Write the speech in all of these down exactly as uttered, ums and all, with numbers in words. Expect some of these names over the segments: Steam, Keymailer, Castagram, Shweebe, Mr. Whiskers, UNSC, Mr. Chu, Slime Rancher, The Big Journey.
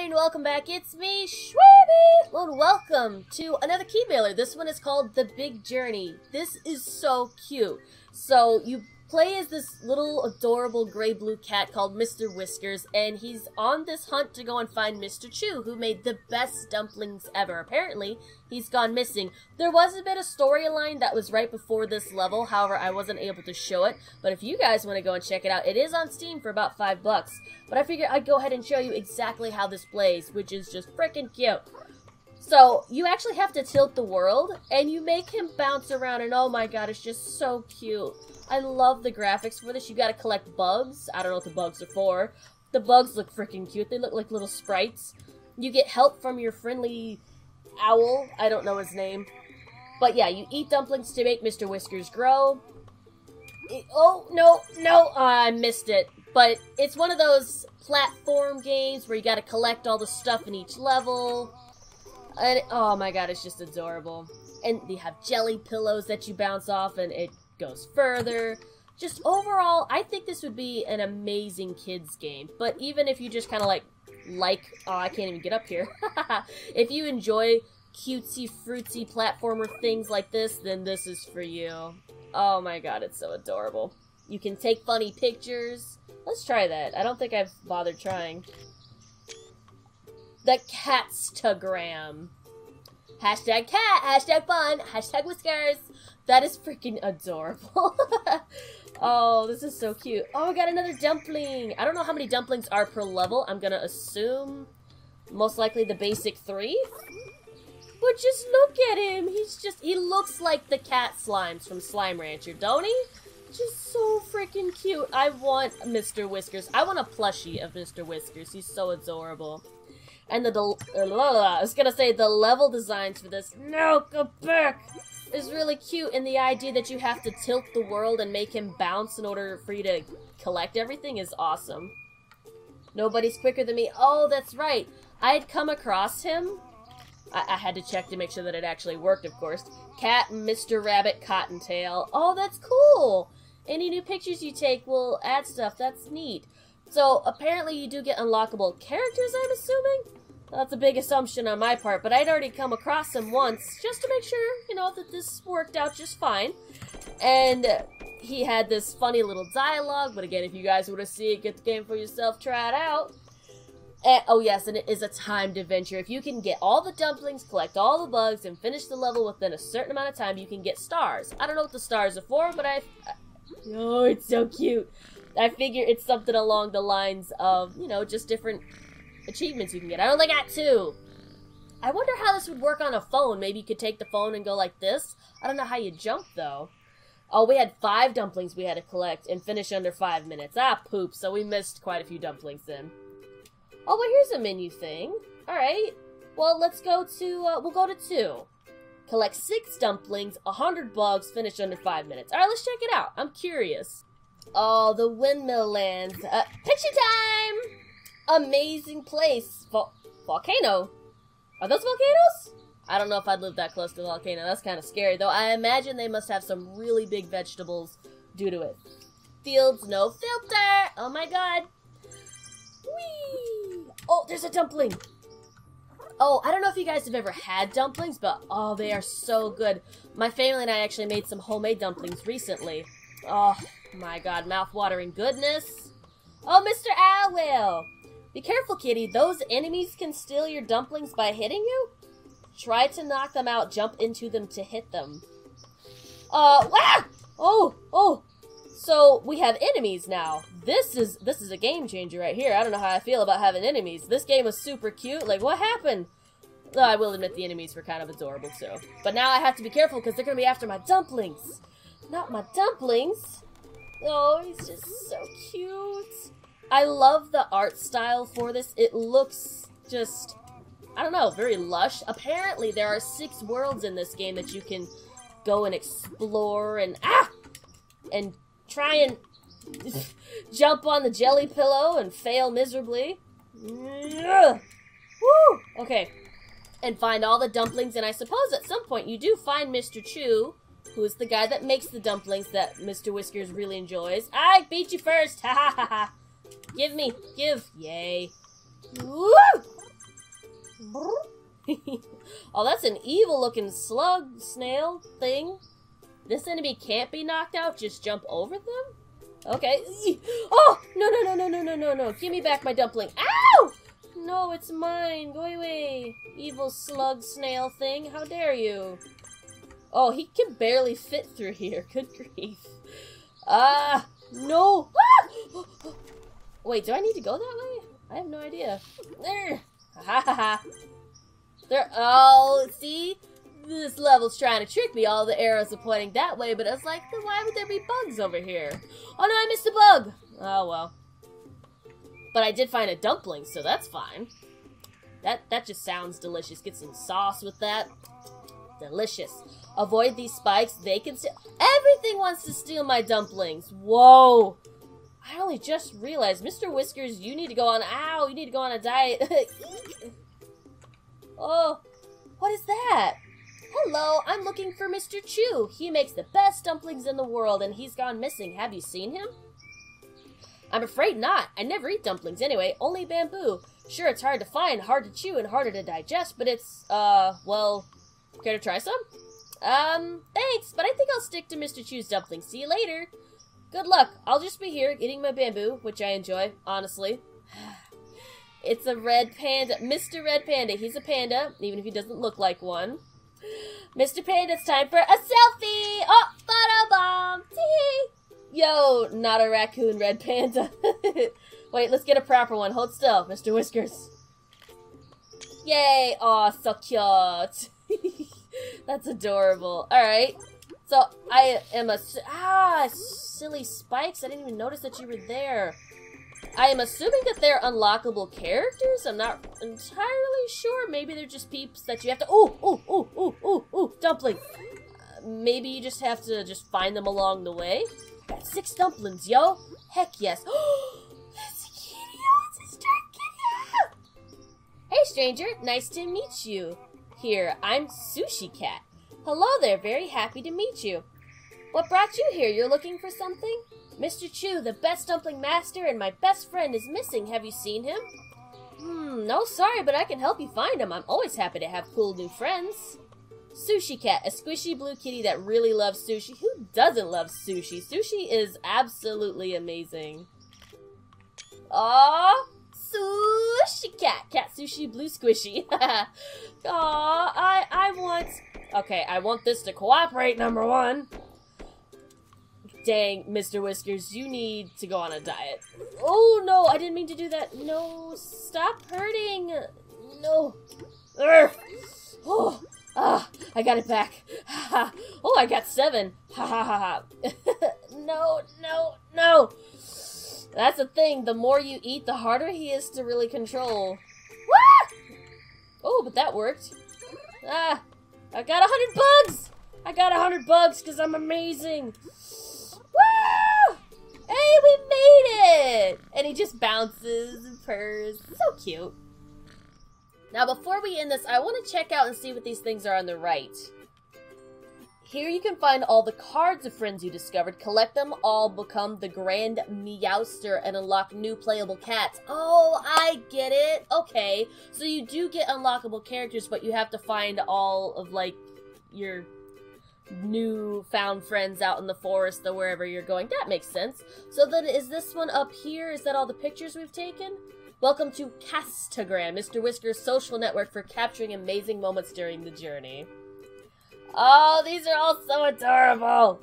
everybody, and welcome back. It's me, Shweebe! Hello and welcome to another Keymailer. This one is called The Big Journey. This is so cute. So you play as this little adorable gray-blue cat called Mister Whiskers, and he's on this hunt to go and find Mister Chu, who made the best dumplings ever. Apparently, he's gone missing. There was a bit of storyline that was right before this level, however, I wasn't able to show it, but if you guys want to go and check it out, it is on Steam for about five bucks, but I figured I'd go ahead and show you exactly how this plays, which is just freaking cute. So, you actually have to tilt the world, and you make him bounce around, and oh my god, it's just so cute. I love the graphics for this. You gotta collect bugs. I don't know what the bugs are for. The bugs look freaking cute. They look like little sprites. You get help from your friendly owl. I don't know his name. But yeah, you eat dumplings to make Mister Whiskers grow. It, oh, no, no, uh, I missed it. But it's one of those platform games where you gotta collect all the stuff in each level. And, oh my god, it's just adorable. And they have jelly pillows that you bounce off, and it goes further. Just overall, I think this would be an amazing kids game. But even if you just kind of like, like, oh, I can't even get up here. If you enjoy cutesy, fruitsy platformer things like this, then this is for you. Oh my god, it's so adorable. You can take funny pictures. Let's try that. I don't think I've bothered trying. The Castagram. Hashtag cat, hashtag fun, hashtag whiskers. That is freaking adorable. Oh, this is so cute. Oh, I got another dumpling. I don't know how many dumplings are per level. I'm gonna assume most likely the basic three. But just look at him. He's just, he looks like the cat slimes from Slime Rancher, don't he? Just so freaking cute. I want Mister Whiskers. I want a plushie of Mister Whiskers. He's so adorable. And the, del I was gonna say the level designs for this, no, go back, is really cute, and the idea that you have to tilt the world and make him bounce in order for you to collect everything is awesome. Nobody's quicker than me. Oh, that's right. I had come across him. I, I had to check to make sure that it actually worked, of course. Cat, Mister Rabbit, Cottontail. Oh, that's cool. Any new pictures you take will add stuff. That's neat. So, apparently you do get unlockable characters, I'm assuming? That's a big assumption on my part, but I'd already come across him once, just to make sure, you know, that this worked out just fine. And he had this funny little dialogue, but again, if you guys want to see it, get the game for yourself, try it out. And, oh yes, and it is a timed adventure. If you can get all the dumplings, collect all the bugs, and finish the level within a certain amount of time, you can get stars. I don't know what the stars are for, but I... I oh, it's so cute. I figure it's something along the lines of, you know, just different achievements you can get. I only got two. I wonder how this would work on a phone. Maybe you could take the phone and go like this. I don't know how you jump, though. Oh, we had five dumplings we had to collect and finish under five minutes. Ah, poop. So we missed quite a few dumplings then. Oh, well, here's a menu thing. All right. Well, let's go to, uh, we'll go to two. Collect six dumplings, one hundred bugs, finish under five minutes. All right, let's check it out. I'm curious. Oh, the windmill lands. Uh, picture time! Amazing place. Vol volcano. Are those volcanoes? I don't know if I'd live that close to a volcano. That's kind of scary, though. I imagine they must have some really big vegetables due to it. Fields, no filter. Oh, my God. Whee! Oh, there's a dumpling. Oh, I don't know if you guys have ever had dumplings, but oh, they are so good. My family and I actually made some homemade dumplings recently. Oh, my God, mouth-watering goodness. Oh, Mister Owl! Be careful, kitty. Those enemies can steal your dumplings by hitting you. Try to knock them out. Jump into them to hit them. Uh, ah! Oh, oh. So, we have enemies now. This is this is a game changer right here. I don't know how I feel about having enemies. This game was super cute. Like, what happened? Though I will admit the enemies were kind of adorable, too. But now I have to be careful because they're going to be after my dumplings. Not my dumplings. Oh, he's just so cute. I love the art style for this. It looks just, I don't know, very lush. Apparently, there are six worlds in this game that you can go and explore and, ah! And try and jump on the jelly pillow and fail miserably. Ugh. Woo! Okay. And find all the dumplings, and I suppose at some point you do find Mister Chu, who is the guy that makes the dumplings that Mister Whiskers really enjoys. I beat you first! Ha ha ha ha! Give me! Give! Yay! Woo! Oh, that's an evil-looking slug, snail, thing. This enemy can't be knocked out, just jump over them? Okay. Oh! No, no, no, no, no, no, no, no. Give me back my dumpling. Ow! No, it's mine. Go away. Evil slug, snail, thing. How dare you? Oh, he can barely fit through here. Good grief. Ah! Uh, no! Ah! Wait, do I need to go that way? I have no idea. There! Ha ha ha. They're all, see? This level's trying to trick me. All the arrows are pointing that way, but I was like, then why would there be bugs over here? Oh no, I missed a bug! Oh well. But I did find a dumpling, so that's fine. That that just sounds delicious. Get some sauce with that. Delicious. Avoid these spikes. They can steal. Everything wants to steal my dumplings. Whoa! I only just realized, Mister Whiskers, you need to go on. Ow! You need to go on a diet. Oh, what is that? Hello, I'm looking for Mister Chu. He makes the best dumplings in the world, and he's gone missing. Have you seen him? I'm afraid not. I never eat dumplings anyway, only bamboo. Sure, it's hard to find, hard to chew, and harder to digest, but it's, uh, well, care to try some? Um, thanks, but I think I'll stick to Mister Chu's dumplings. See you later. Good luck. I'll just be here eating my bamboo, which I enjoy, honestly. It's a red panda. Mister Red Panda. He's a panda, even if he doesn't look like one. Mister Panda, it's time for a selfie! Oh, photo bomb! Yo, not a raccoon, Red Panda. Wait, let's get a proper one. Hold still, Mister Whiskers. Yay! Aw, so cute. That's adorable. Alright. So, I am a... Ah, silly spikes. I didn't even notice that you were there. I am assuming that they're unlockable characters. I'm not entirely sure. Maybe they're just peeps that you have to... Ooh, ooh, ooh, ooh, ooh, ooh, dumpling. Uh, maybe you just have to just find them along the way. Got six dumplings, yo. Heck yes. It's a kitty. It's a dark kitty. Hey, stranger. Nice to meet you. Here, I'm Sushi Cat. Hello there. Very happy to meet you. What brought you here? You're looking for something? Mister Chu, the best dumpling master and my best friend, is missing. Have you seen him? Hmm, no, sorry, but I can help you find him. I'm always happy to have cool new friends. Sushi Cat, a squishy blue kitty that really loves sushi. Who doesn't love sushi? Sushi is absolutely amazing. Aww, Sushi Cat. Cat, sushi, blue, squishy. Aww, I, I want... Okay, I want this to cooperate, number one. Dang, Mister Whiskers, you need to go on a diet. Oh, no, I didn't mean to do that. No, stop hurting. No. Urgh. Oh, ah, I got it back. Oh, I got seven. Ha ha ha ha. No, no, no. That's the thing. The more you eat, the harder he is to really control. Ah! Oh, but that worked. Ah, I got a hundred bugs. I got a hundred bugs because I'm amazing. Woo! Hey, we made it! And he just bounces and purrs. So cute. Now, before we end this, I want to check out and see what these things are on the right. Here you can find all the cards of friends you discovered. Collect them all, become the Grand Meowster, and unlock new playable cats. Oh, I get it. Okay. So you do get unlockable characters, but you have to find all of, like, your... new found friends out in the forest or wherever you're going. That makes sense. So then is this one up here? Is that all the pictures we've taken? Welcome to Castagram, Mister Whiskers' social network for capturing amazing moments during the journey. Oh, these are all so adorable.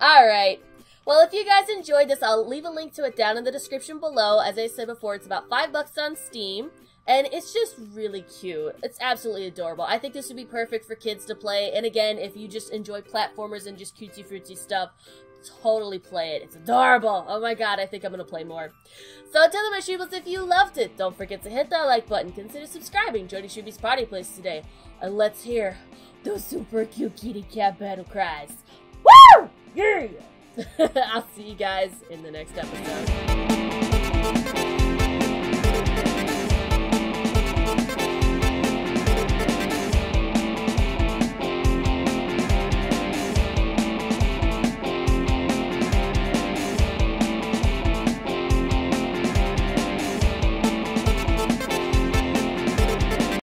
All right. Well, if you guys enjoyed this, I'll leave a link to it down in the description below. As I said before, it's about five bucks on Steam. And it's just really cute. It's absolutely adorable. I think this would be perfect for kids to play. And again, if you just enjoy platformers and just cutesy fruitsy stuff, totally play it. It's adorable. Oh my god, I think I'm going to play more. So tell them, my Shweebles, if you loved it, don't forget to hit that like button. Consider subscribing. Join Shweebe's party place today. And let's hear those super cute kitty cat battle cries. Woo! Yeah! I'll see you guys in the next episode.